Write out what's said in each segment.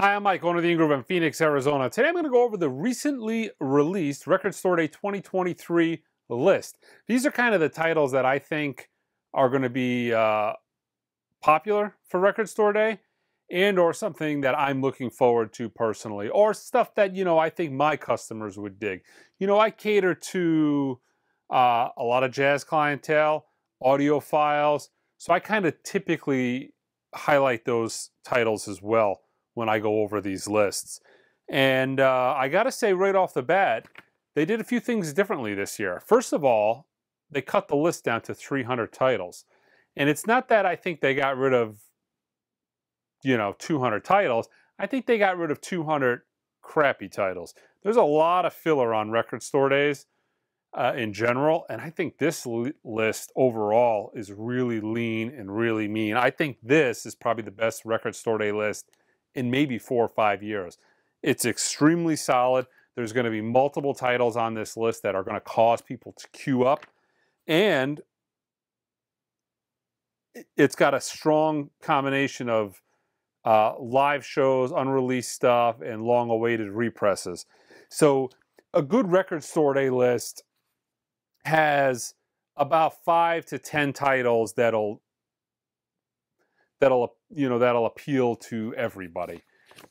Hi, I'm Mike, owner of the In Groove in Phoenix, Arizona. Today I'm going to go over the recently released Record Store Day 2023 list. These are kind of the titles that I think are going to be popular for Record Store Day, and or something that I'm looking forward to personally, or stuff that, you know, I think my customers would dig. You know, I cater to a lot of jazz clientele, audiophiles, so I kind of typically highlight those titles as well when I go over these lists. And I gotta say right off the bat, they did a few things differently this year. First of all, they cut the list down to 300 titles. And it's not that I think they got rid of, you know, 200 titles. I think they got rid of 200 crappy titles. There's a lot of filler on Record Store Days in general, and I think this list overall is really lean and really mean. I think this is probably the best Record Store Day list in maybe 4 or 5 years. It's extremely solid. There's going to be multiple titles on this list that are going to cause people to queue up. And it's got a strong combination of live shows, unreleased stuff, and long-awaited represses. So a good Record Store Day list has about 5 to 10 titles that'll appeal to everybody.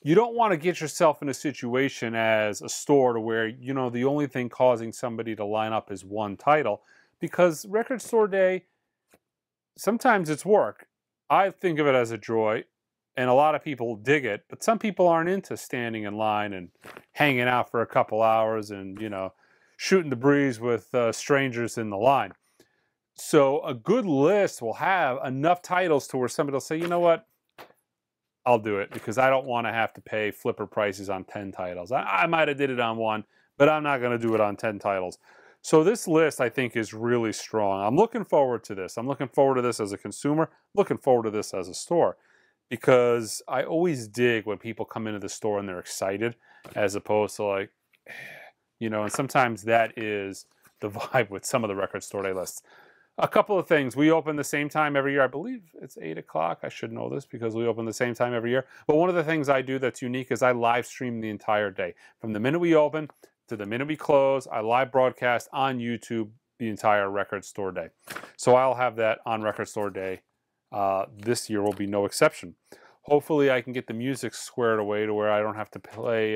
You don't want to get yourself in a situation as a store to where, you know, the only thing causing somebody to line up is one title, because Record Store Day, sometimes it's work. I think of it as a joy, and a lot of people dig it, but some people aren't into standing in line and hanging out for a couple hours and, you know, shooting the breeze with strangers in the line. So a good list will have enough titles to where somebody will say, you know what, I'll do it, because I don't want to have to pay flipper prices on 10 titles. I might have did it on one, but I'm not going to do it on 10 titles. So this list, I think, is really strong. I'm looking forward to this. I'm looking forward to this as a consumer, looking forward to this as a store, because I always dig when people come into the store and they're excited, as opposed to, like, you know, and sometimes that is the vibe with some of the Record Store Day lists. A couple of things. We open the same time every year. I believe it's 8 o'clock. I should know this because we open the same time every year. But one of the things I do that's unique is I live stream the entire day. From the minute we open to the minute we close, I live broadcast on YouTube the entire Record Store Day. So I'll have that on Record Store Day. This year will be no exception. Hopefully I can get the music squared away to where I don't have to play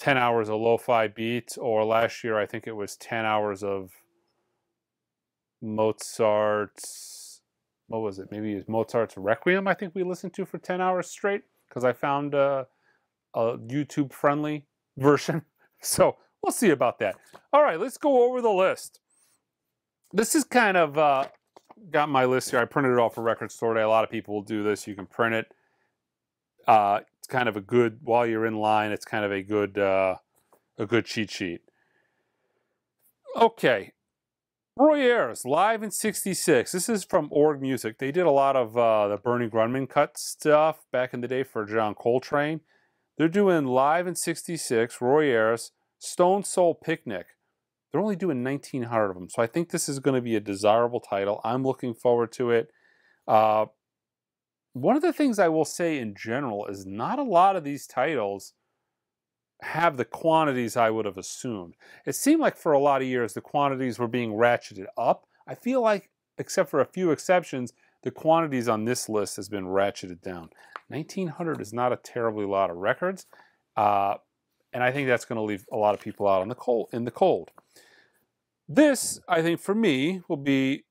10 hours of lo-fi beats, or last year I think it was 10 hours of Mozart's, what was it? Maybe it was Mozart's Requiem, I think we listened to for 10 hours straight, because I found a YouTube-friendly version. So we'll see about that. All right, let's go over the list. This is kind of, got my list here. I printed it off for Record Store Day. A lot of people will do this. You can print it. It's kind of a good, while you're in line, it's kind of a good cheat sheet. Okay. Roy Ayers, Live in 66. This is from Org Music. They did a lot of the Bernie Grundman cut stuff back in the day for John Coltrane. They're doing Live in 66, Roy Ayers, Stone Soul Picnic. They're only doing 1,900 of them, so I think this is going to be a desirable title. I'm looking forward to it. One of the things I will say in general is not a lot of these titles have the quantities I would have assumed. It seemed like for a lot of years the quantities were being ratcheted up. I feel like, except for a few exceptions, the quantities on this list has been ratcheted down. 1,900 is not a terribly lot of records, and I think that's going to leave a lot of people out in the cold. This, I think, for me, will be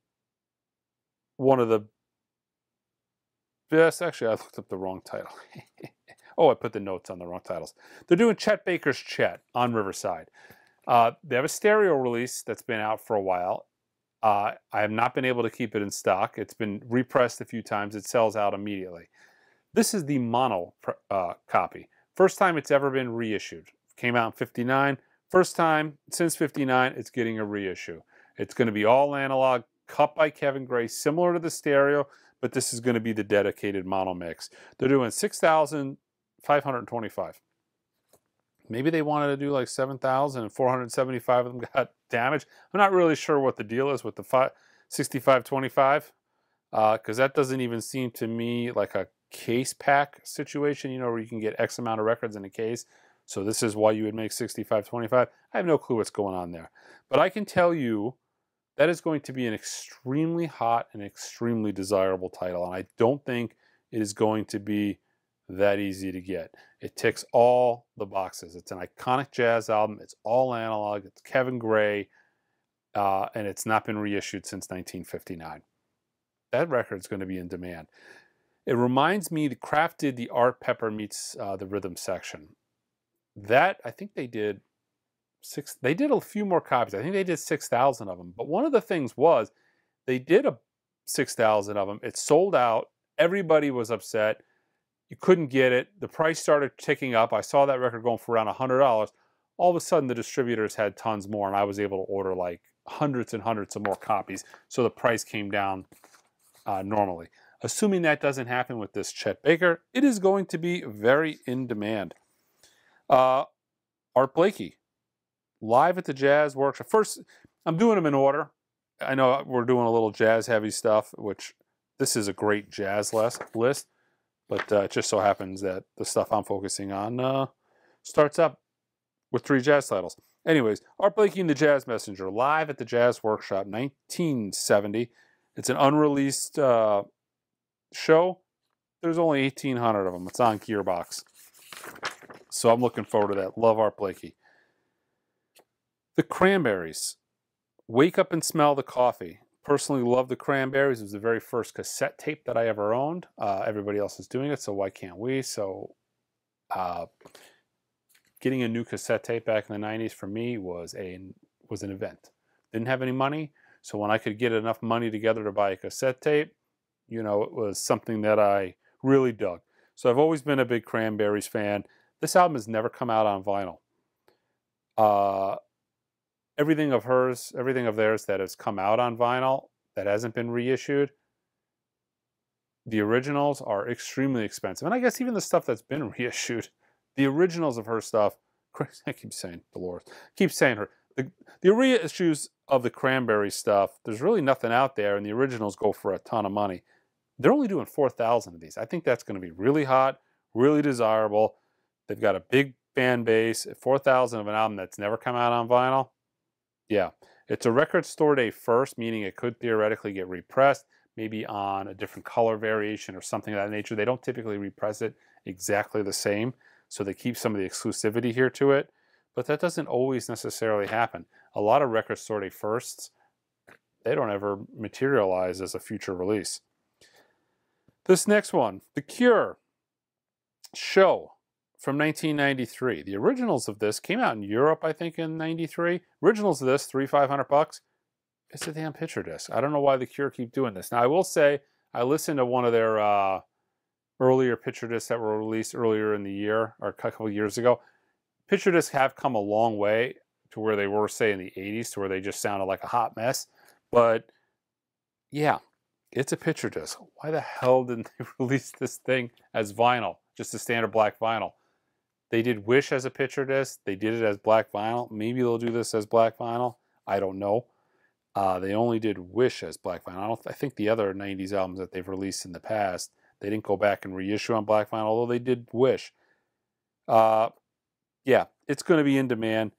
one of the best. Actually, I looked up the wrong title. Oh, I put the notes on the wrong titles. They're doing Chet Baker's Chet on Riverside. They have a stereo release that's been out for a while. I have not been able to keep it in stock. It's been repressed a few times. It sells out immediately. This is the mono copy. First time it's ever been reissued. Came out in 59. First time since 59 it's getting a reissue. It's going to be all analog, cut by Kevin Gray, similar to the stereo, but this is going to be the dedicated mono mix. They're doing 6,525. Maybe they wanted to do like 7,000 and 475 of them got damaged. I'm not really sure what the deal is with the 6525, because that doesn't even seem to me like a case pack situation, you know, where you can get X amount of records in a case. So this is why you would make 65/25. I have no clue what's going on there. But I can tell you that is going to be an extremely hot and extremely desirable title. And I don't think it is going to be that easy to get. It ticks all the boxes. It's an iconic jazz album. It's all analog. It's Kevin Gray. And it's not been reissued since 1959. That record's going to be in demand. It reminds me, the Kraft did the Art Pepper meets the rhythm section. That, I think they did a few more copies. I think they did 6,000 of them. But one of the things was, they did 6,000 of them. It sold out. Everybody was upset. You couldn't get it. The price started ticking up. I saw that record going for around $100. All of a sudden, the distributors had tons more, and I was able to order like hundreds and hundreds of more copies. So the price came down normally. Assuming that doesn't happen with this Chet Baker, it is going to be very in demand. Art Blakey, live at the Jazz Workshop. First, I'm doing them in order. I know we're doing a little jazz-heavy stuff, which this is a great jazz list. But it just so happens that the stuff I'm focusing on starts up with 3 jazz titles. Anyways, Art Blakey and the Jazz Messenger, live at the Jazz Workshop, 1970. It's an unreleased show. There's only 1,800 of them. It's on Gearbox. So I'm looking forward to that. Love Art Blakey. The Cranberries. Wake Up and Smell the Coffee. Personally love the Cranberries. It was the very first cassette tape that I ever owned. Everybody else is doing it, so why can't we? So getting a new cassette tape back in the 90s for me was an event. Didn't have any money, so when I could get enough money together to buy a cassette tape, you know, it was something that I really dug. So I've always been a big Cranberries fan. This album has never come out on vinyl. Everything of theirs that has come out on vinyl that hasn't been reissued, the originals are extremely expensive. And I guess even the stuff that's been reissued, the originals of her stuff, I keep saying Dolores, keep saying her. The reissues of the Cranberry stuff, there's really nothing out there, and the originals go for a ton of money. They're only doing 4,000 of these. I think that's going to be really hot, really desirable. They've got a big fan base. 4,000 of an album that's never come out on vinyl. Yeah, it's a Record Store Day first, meaning it could theoretically get repressed, maybe on a different color variation or something of that nature. They don't typically repress it exactly the same, so they keep some of the exclusivity here to it. But that doesn't always necessarily happen. A lot of Record Store Day firsts, they don't ever materialize as a future release. This next one, The Cure show from 1993. The originals of this came out in Europe, I think, in 93. Originals of this, $3,500. It's a damn picture disc. I don't know why The Cure keep doing this. Now, I will say, I listened to one of their earlier picture discs that were released earlier in the year, or a couple of years ago. Picture discs have come a long way to where they were, say, in the 80s, to where they just sounded like a hot mess. But, yeah, it's a picture disc. Why the hell didn't they release this thing as vinyl? Just a standard black vinyl. They did Wish as a picture disc. They did it as black vinyl. Maybe they'll do this as black vinyl. I don't know. They only did Wish as black vinyl. I think the other 90s albums that they've released in the past, they didn't go back and reissue on black vinyl, although they did Wish. Yeah, it's going to be in demand.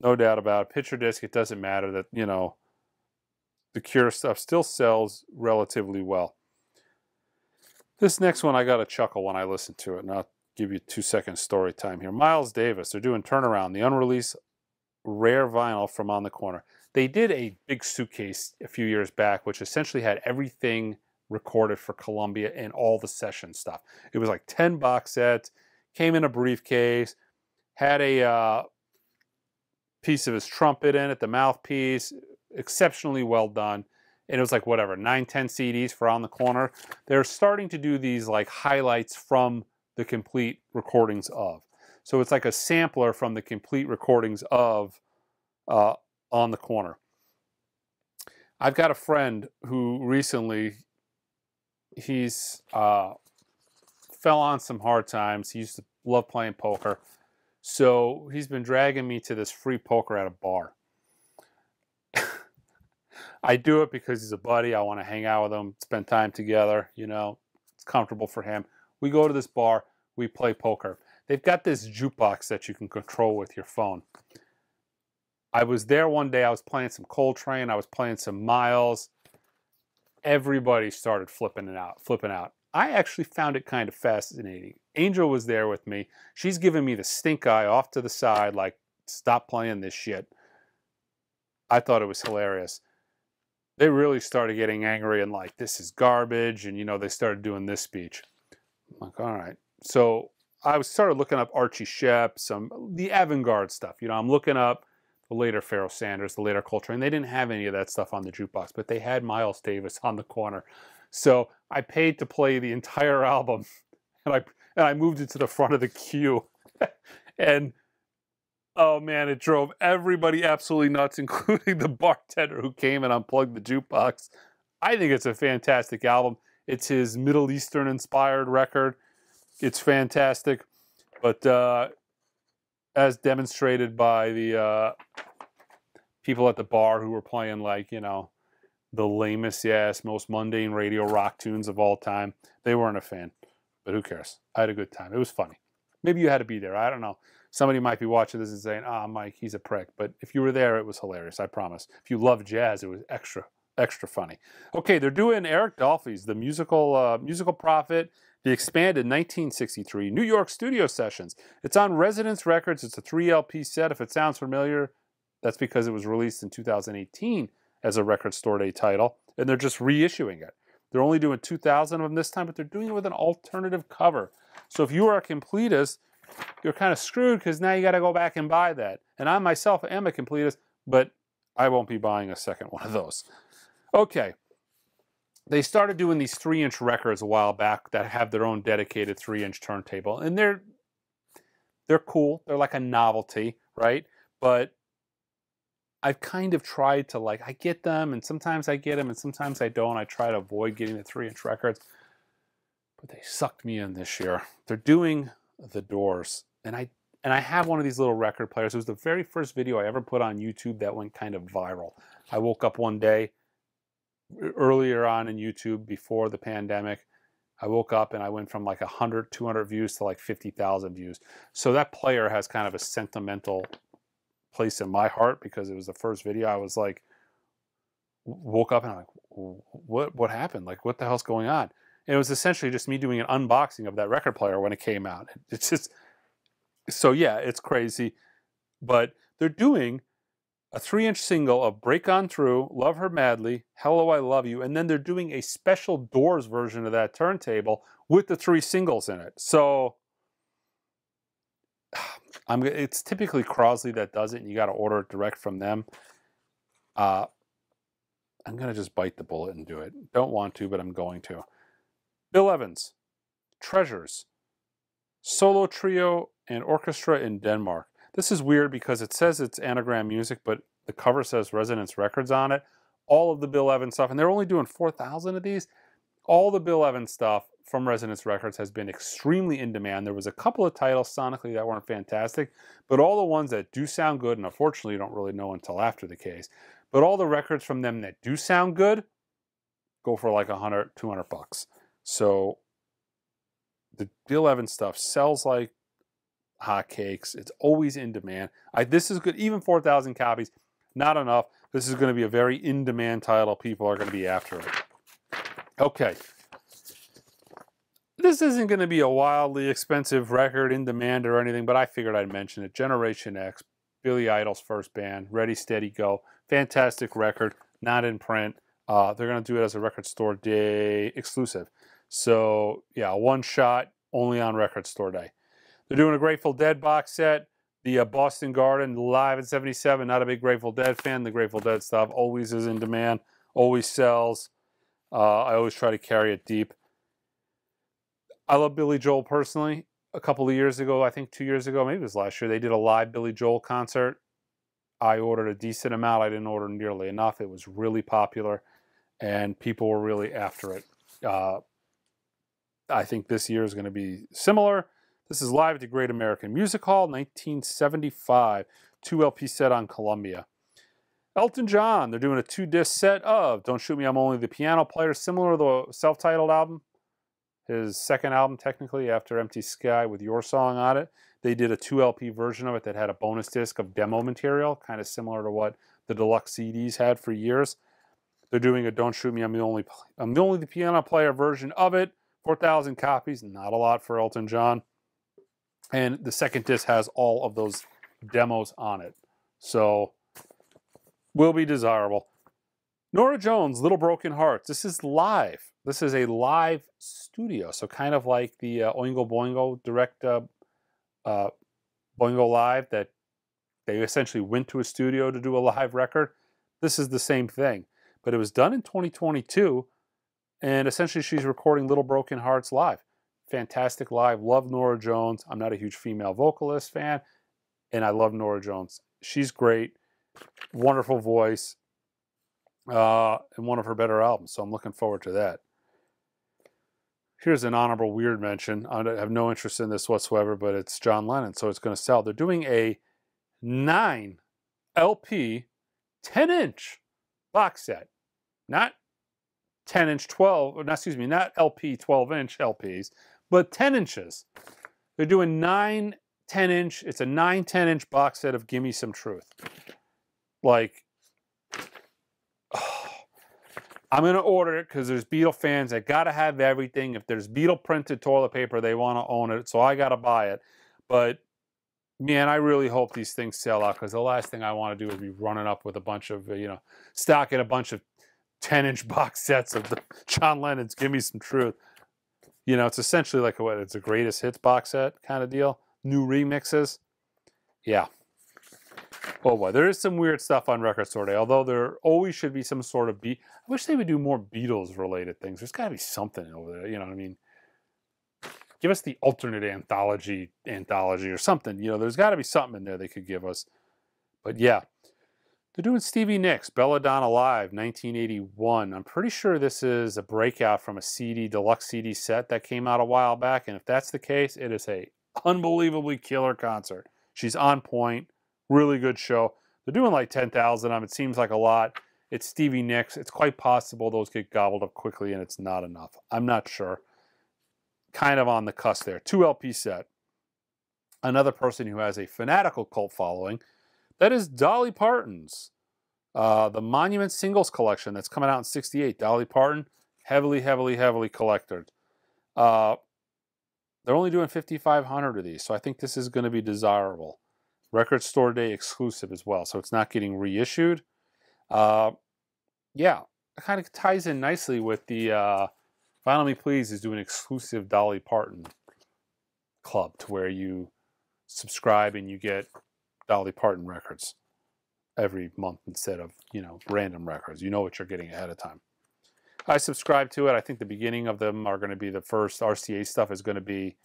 No doubt about it. Picture disc, it doesn't matter that, you know, the Cure stuff still sells relatively well. This next one, I got a chuckle when I listened to it, and I'll give you 2 second story time here. Miles Davis, they're doing Turnaround, the unreleased rare vinyl from On The Corner. They did a big suitcase a few years back, which essentially had everything recorded for Columbia and all the session stuff. It was like 10 box sets, came in a briefcase, had a piece of his trumpet in it, the mouthpiece, exceptionally well done. And it was like, whatever, 9, 10 CDs for On The Corner. They're starting to do these like highlights from the complete recordings of. So it's like a sampler from the complete recordings of On The Corner. I've got a friend who recently, he's fell on some hard times. He used to love playing poker. So he's been dragging me to this free poker at a bar. I do it because he's a buddy. I want to hang out with him, spend time together, you know. It's comfortable for him. We go to this bar, we play poker. They've got this jukebox that you can control with your phone. I was there one day, I was playing some Coltrane, I was playing some Miles. Everybody started flipping out. I actually found it kind of fascinating. Angel was there with me. She's giving me the stink eye off to the side, like, stop playing this shit. I thought it was hilarious. They really started getting angry and like, this is garbage, and you know, they started doing this speech. I'm like, all right. So I started looking up Archie Shepp, the avant-garde stuff. You know, I'm looking up the later Pharoah Sanders, the later Coltrane. They didn't have any of that stuff on the jukebox, but they had Miles Davis on the corner. So I paid to play the entire album, and I moved it to the front of the queue. And oh man, it drove everybody absolutely nuts, including the bartender who came and unplugged the jukebox. I think it's a fantastic album. It's his Middle Eastern inspired record. It's fantastic. But as demonstrated by the people at the bar who were playing, like, you know, the lamest ass, most mundane radio rock tunes of all time. They weren't a fan, but who cares? I had a good time. It was funny. Maybe you had to be there. I don't know. Somebody might be watching this and saying, ah, Mike, he's a prick. But if you were there, it was hilarious, I promise. If you love jazz, it was extra, extra funny. Okay, they're doing Eric Dolphy's The Musical Prophet, the expanded 1963 New York Studio Sessions. It's on Resonance Records. It's a 3-LP set. If it sounds familiar, that's because it was released in 2018. As a Record Store Day title, and they're just reissuing it. They're only doing 2,000 of them this time, but they're doing it with an alternative cover. So if you are a completist, you're kind of screwed, because now you got to go back and buy that. And I myself am a completist, but I won't be buying a second one of those. Okay. They started doing these 3-inch records a while back that have their own dedicated 3-inch turntable, and they're cool. They're like a novelty, right? But I've kind of tried to, like, I get them, and sometimes I get them, and sometimes I don't. I try to avoid getting the 3-inch records. But they sucked me in this year. They're doing The Doors. And I have one of these little record players. It was the very first video I ever put on YouTube that went kind of viral. I woke up one day, earlier on in YouTube, before the pandemic. I woke up and I went from like 100, 200 views to like 50,000 views. So that player has kind of a sentimental place in my heart, because it was the first video I was like, woke up and I'm like, what happened? Like, what the hell's going on? And it was essentially just me doing an unboxing of that record player when it came out. It's just, so yeah, it's crazy. But they're doing a 3-inch single of Break On Through, Love Her Madly, Hello I Love You, and then they're doing a special Doors version of that turntable with the 3 singles in it. So it's typically Crosley that does it, and you got to order it direct from them. I'm going to just bite the bullet and do it. Don't want to, but I'm going to. Bill Evans, Treasures, solo trio and orchestra in Denmark. This is weird because it says it's Anagram Music, but the cover says Resonance Records on it. All of the Bill Evans stuff, and they're only doing 4,000 of these. All the Bill Evans stuff from Resonance Records has been extremely in demand. There was a couple of titles sonically that weren't fantastic, but all the ones that do sound good, and unfortunately you don't really know until after the case, but all the records from them that do sound good go for like 100, 200 bucks. So the Bill Evans stuff sells like hotcakes. It's always in demand. This is good. Even 4,000 copies, not enough. This is going to be a very in-demand title. People are going to be after it. Okay. This isn't going to be a wildly expensive record in demand or anything, but I figured I'd mention it. Generation X, Billy Idol's first band, Ready, Steady, Go. Fantastic record, not in print. They're going to do it as a Record Store Day exclusive. So, yeah, one shot, only on Record Store Day. They're doing a Grateful Dead box set, the Boston Garden, live at 77. Not a big Grateful Dead fan. The Grateful Dead stuff always is in demand, always sells. I always try to carry it deep. I love Billy Joel personally. A couple of years ago, I think 2 years ago, maybe it was last year, they did a live Billy Joel concert. I ordered a decent amount. I didn't order nearly enough. It was really popular, and people were really after it. I think this year is going to be similar. This is live at the Great American Music Hall, 1975, 2-LP set on Columbia. Elton John, they're doing a 2-disc set of Don't Shoot Me, I'm Only the Piano Player, similar to the self-titled album. his second album, technically, after Empty Sky with Your Song on it. They did a 2 LP version of it that had a bonus disc of demo material, kind of similar to what the deluxe CDs had for years. They're doing a Don't Shoot Me, I'm the Only Piano Player version of it. 4,000 copies, not a lot for Elton John. And the second disc has all of those demos on it. So, will be desirable. Norah Jones, Little Broken Hearts. This is live. This is a live studio. So kind of like the Oingo Boingo direct Boingo Live, that they essentially went to a studio to do a live record. This is the same thing. But it was done in 2022. And essentially she's recording Little Broken Hearts live. Fantastic live. Love Norah Jones. I'm not a huge female vocalist fan. And I love Norah Jones. She's great. Wonderful voice. And one of her better albums. So I'm looking forward to that. Here's an honorable weird mention. I have no interest in this whatsoever, but it's John Lennon, so it's going to sell. They're doing a 9 LP, 10-inch box set. Not 10-inch 12, excuse me, not LP 12-inch LPs, but 10 inches. They're doing 9 10-inch, it's a 9 10-inch box set of Gimme Some Truth. Like, I'm going to order it because there's Beatle fans that got to have everything. If there's Beatle printed toilet paper, they want to own it, so I got to buy it. But, man, I really hope these things sell out, because the last thing I want to do is be running up with a bunch of, you know, stocking a bunch of 10-inch box sets of the John Lennon's Gimme Some Truth. You know, it's essentially like what, it's a greatest hits box set kind of deal. New remixes. Yeah. Oh boy, there is some weird stuff on Record Store Day, although there always should be some sort of beat. I wish they would do more Beatles-related things. There's got to be something over there, you know what I mean? Give us the alternate anthology or something. You know, there's got to be something in there they could give us. But yeah, they're doing Stevie Nicks, Belladonna Live, 1981. I'm pretty sure this is a breakout from a CD, deluxe CD set that came out a while back, and if that's the case, it is a unbelievably killer concert. She's on point. Really good show. They're doing like 10,000 of them. It seems like a lot. It's Stevie Nicks. It's quite possible those get gobbled up quickly and it's not enough. I'm not sure. Kind of on the cusp there. 2 LP set. Another person who has a fanatical cult following. That is Dolly Parton's. The Monument Singles Collection that's coming out in 1968. Dolly Parton, heavily, heavily, heavily collected. They're only doing 5,500 of these, so I think this is going to be desirable. Record Store Day exclusive as well, so it's not getting reissued. Yeah, it kind of ties in nicely with the Vinyl Me Please is doing exclusive Dolly Parton club, to where you subscribe and you get Dolly Parton records every month instead of, you know, random records. You know what you're getting ahead of time. I subscribe to it. I think the beginning of them are going to be the first RCA stuff is going to be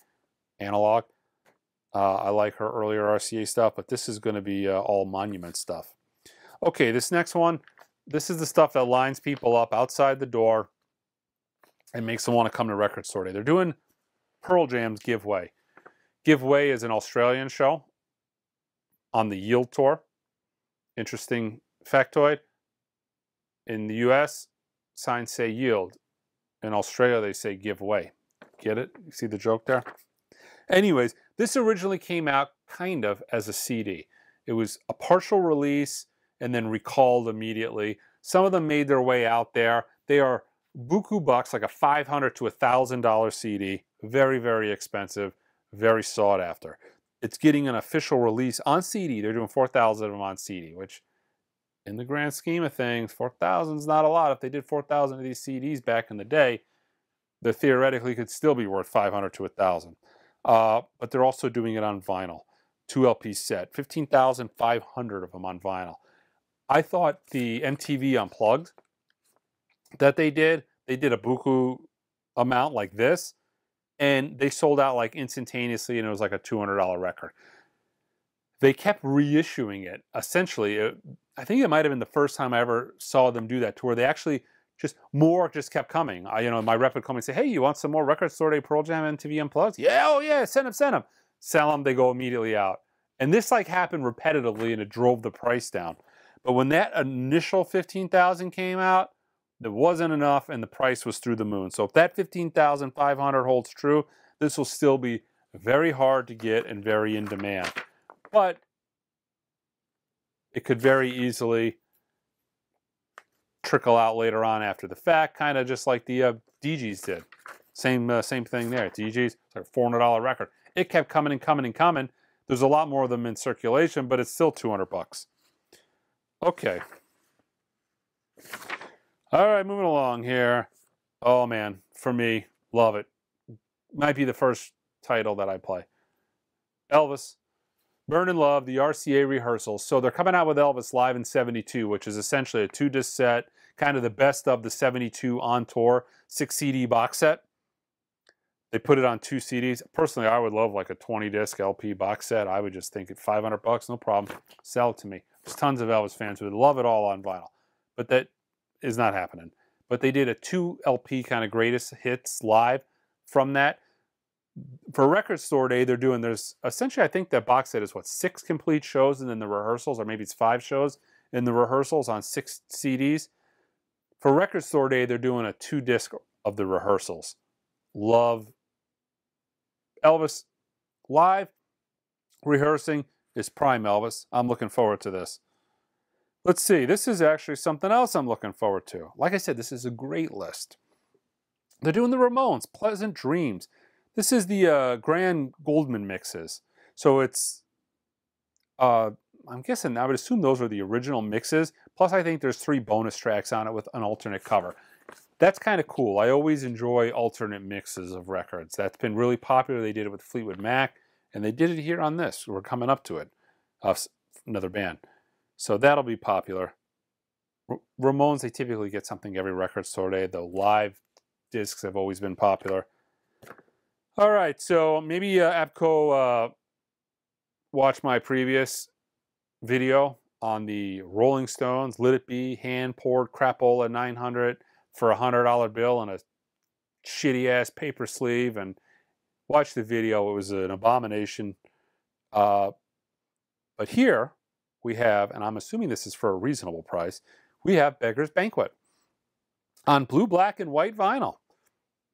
analog. I like her earlier RCA stuff, but this is going to be all Monument stuff. Okay, this next one, this is the stuff that lines people up outside the door and makes them want to come to Record Store Day. They're doing Pearl Jam's Give Way. Give Way is an Australian show on the Yield Tour. Interesting factoid. In the U.S., signs say yield. In Australia, they say give way. Get it? You see the joke there? Anyways, this originally came out kind of as a CD. It was a partial release and then recalled immediately. Some of them made their way out there. They are buku bucks, like a $500 to $1,000 CD. Very, very expensive, very sought after. It's getting an official release on CD. They're doing 4,000 of them on CD, which in the grand scheme of things, 4,000 is not a lot. If they did 4,000 of these CDs back in the day, they theoretically could still be worth 500 to 1,000. But they're also doing it on vinyl. 2 LP set. 15,500 of them on vinyl. I thought the MTV Unplugged that they did a buku amount like this, and they sold out like instantaneously, and it was like a $200 record. They kept reissuing it, essentially. I think it might have been the first time I ever saw them do that, to where they actually just kept coming. You know, my rep would call me and say, hey, you want some more Record Store Day Pearl Jam MTV Unplugged? Yeah, oh yeah, send them, send them. Sell them, they go immediately out. And this like happened repetitively and it drove the price down. But when that initial 15,000 came out, There wasn't enough, and the price was through the moon. So if that $15,500 holds true, this will still be very hard to get and very in demand. But it could very easily trickle out later on after the fact, kind of just like the DGs did. Same thing there. DGs, it's like a $400 record. It kept coming and coming and coming. There's a lot more of them in circulation, but it's still $200. Okay. All right, moving along here. Oh man, for me, love it. Might be the first title that I play. Elvis, Burn in Love, the RCA rehearsals. So they're coming out with Elvis Live in '72, which is essentially a 2-disc set, kind of the best of the '72 on tour, 6 CD box set. They put it on 2 CDs. Personally, I would love like a 20-disc LP box set. I would just think at $500, no problem. Sell it to me. There's tons of Elvis fans who would love it all on vinyl. But that is not happening. But they did a 2 LP kind of greatest hits live from that. For Record Store Day, they're doing, there's essentially, I think that box set is what, 6 complete shows and then the rehearsals, or maybe it's 5 shows and the rehearsals on 6 CDs. For Record Store Day, they're doing a 2-disc of the rehearsals. Love Elvis live rehearsing is prime Elvis. I'm looking forward to this. Let's see. This is actually something else I'm looking forward to. Like I said, this is a great list. They're doing the Ramones, Pleasant Dreams. This is the Grand Goldman mixes. So it's, I'm guessing, I would assume those are the original mixes. Plus I think there's 3 bonus tracks on it with an alternate cover. That's kind of cool. I always enjoy alternate mixes of records. That's been really popular. They did it with Fleetwood Mac, and they did it here on this. We're coming up to it. Another band. So that'll be popular. Ramones, they typically get something every Record Store Day. The live discs have always been popular. All right, so maybe APCO watched my previous video on the Rolling Stones, Let It Be, hand-poured Crapola 900, for $100 bill and a shitty ass paper sleeve, and watch the video. It was an abomination. But here we have, and I'm assuming this is for a reasonable price, we have Beggar's Banquet on blue, black, and white vinyl.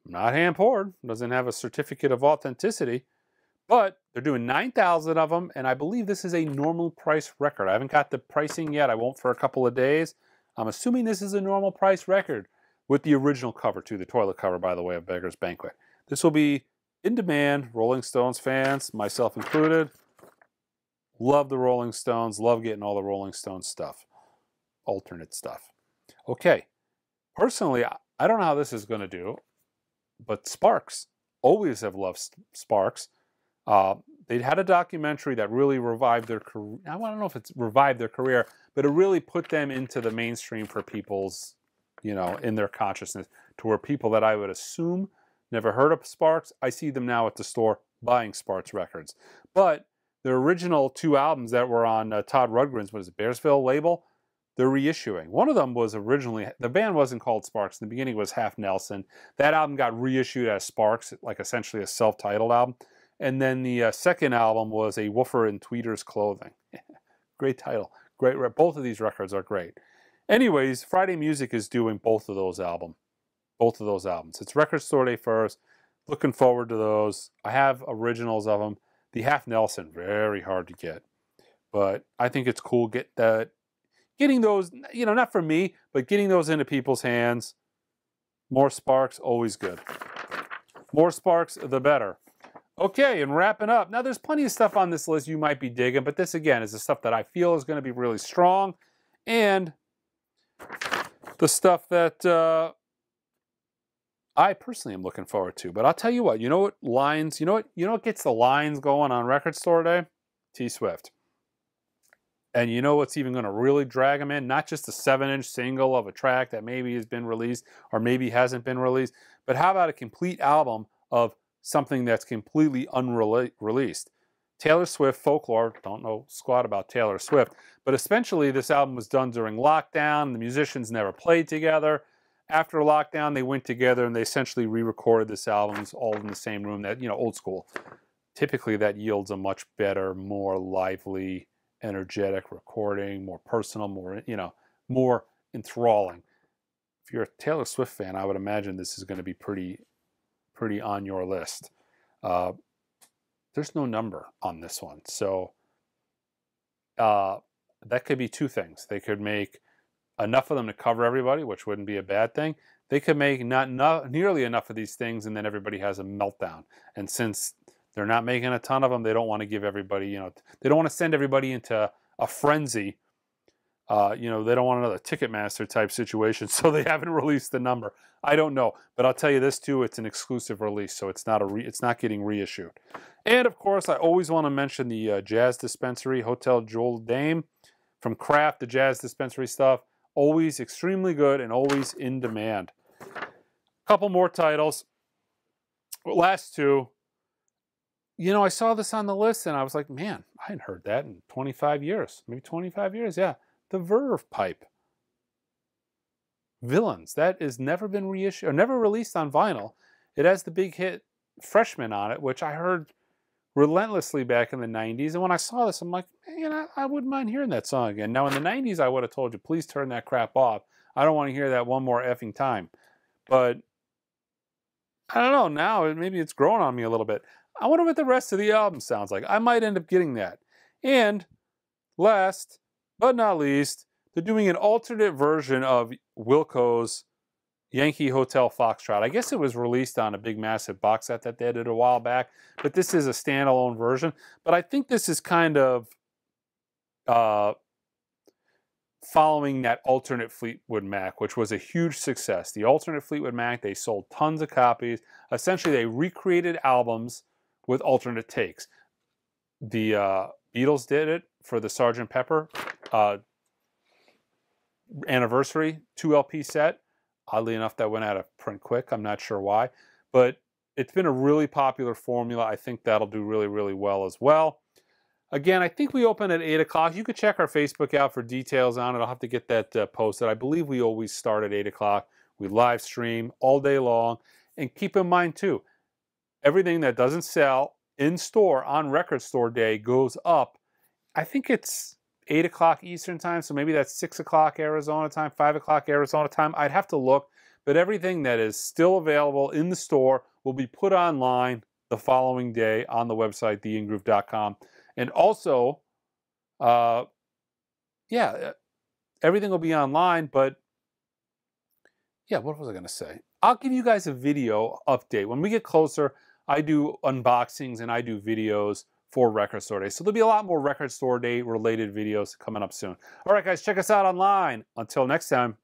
Not hand poured, doesn't have a certificate of authenticity, but they're doing 9,000 of them, and I believe this is a normal price record. I haven't got the pricing yet. I won't for a couple of days. I'm assuming this is a normal price record. With the original cover too, the toilet cover, by the way, of Beggar's Banquet. This will be in demand, Rolling Stones fans, myself included. Love the Rolling Stones, love getting all the Rolling Stones stuff, alternate stuff. Okay, personally, I don't know how this is gonna do, but Sparks, always have loved Sparks. They had a documentary that really revived their career. I don't know if it's revived their career, but it really put them into the mainstream for people's, you know, in their consciousness, to where people that I would assume never heard of Sparks, I see them now at the store buying Sparks records. But the original 2 albums that were on Todd Rundgren's, what is it, Bearsville label, they're reissuing. One of them was originally, the band wasn't called Sparks. In the beginning it was Half Nelson. That album got reissued as Sparks, like essentially a self-titled album. And then the second album was A Woofer in Tweeter's Clothing. Great title. Great. Both of these records are great. Anyways, Friday Music is doing both of those albums. It's Record Store Day first. Looking forward to those. I have originals of them. The Half Nelson, very hard to get. But I think it's cool getting those, you know, not for me, but getting those into people's hands. More Sparks, always good. More Sparks, the better. Okay, and wrapping up. Now, there's plenty of stuff on this list you might be digging, but this, again, is the stuff that I feel is going to be really strong. And the stuff that I personally am looking forward to. But I'll tell you what, you know what gets the lines going on Record Store Day? T-Swift. And you know what's even going to really drag them in? Not just a 7-inch single of a track that maybe has been released or maybe hasn't been released, but how about a complete album of something that's completely unreleased? Taylor Swift Folklore, don't know squat about Taylor Swift, but essentially this album was done during lockdown. The musicians never played together. After lockdown, they went together and they essentially re-recorded this album all in the same room, that, you know, old school. Typically that yields a much better, more lively, energetic recording, more personal, more, you know, more enthralling. If if you're a Taylor Swift fan, I would imagine this is going to be pretty on your list. There's no number on this one, so that could be two things. They could make enough of them to cover everybody, which wouldn't be a bad thing. They could make not nearly enough of these things, and then everybody has a meltdown. And since they're not making a ton of them, they don't want to give everybody, you know, they don't want to send everybody into a frenzy. You know, they don't want another Ticketmaster type situation, so they haven't released the number. I don't know, but I'll tell you this too: it's an exclusive release, so it's not it's not getting reissued. And of course, I always want to mention the Jazz Dispensary, Hotel Joel Dame, from Kraft. The Jazz Dispensary stuff, always extremely good and always in demand. A couple more titles. Last two. You know, I saw this on the list, and I was like, man, I hadn't heard that in 25 years, maybe 25 years, yeah. The Verve Pipe. Villains. That has never been reissued, or never released on vinyl. It has the big hit Freshman on it, which I heard relentlessly back in the 90s. And when I saw this, I'm like, man, I wouldn't mind hearing that song again. Now, in the 90s, I would have told you, please turn that crap off. I don't want to hear that one more effing time. But I don't know. Now, maybe it's growing on me a little bit. I wonder what the rest of the album sounds like. I might end up getting that. And last but not least, they're doing an alternate version of Wilco's Yankee Hotel Foxtrot. I guess it was released on a big massive box set that they did a while back, but this is a standalone version. But I think this is kind of following that alternate Fleetwood Mac, which was a huge success. The alternate Fleetwood Mac, they sold tons of copies. Essentially, they recreated albums with alternate takes. The Beatles did it for the Sgt. Pepper anniversary 2 LP set. Oddly enough, that went out of print quick. I'm not sure why, but it's been a really popular formula. I think that'll do really, really well as well. Again, I think we open at 8 o'clock. You could check our Facebook out for details on it. I'll have to get that posted. I believe we always start at 8 o'clock. We live stream all day long, and keep in mind too, everything that doesn't sell in store on Record Store Day goes up. I think it's 8 o'clock Eastern time, so maybe that's 6 o'clock Arizona time, 5 o'clock Arizona time. I'd have to look, but everything that is still available in the store will be put online the following day on the website, theingroove.com. And also, yeah, everything will be online, but yeah, what was I going to say? I'll give you guys a video update. When we get closer, I do unboxings and I do videos for Record Store Day. So there'll be a lot more Record Store Day related videos coming up soon. All right, guys, check us out online. Until next time.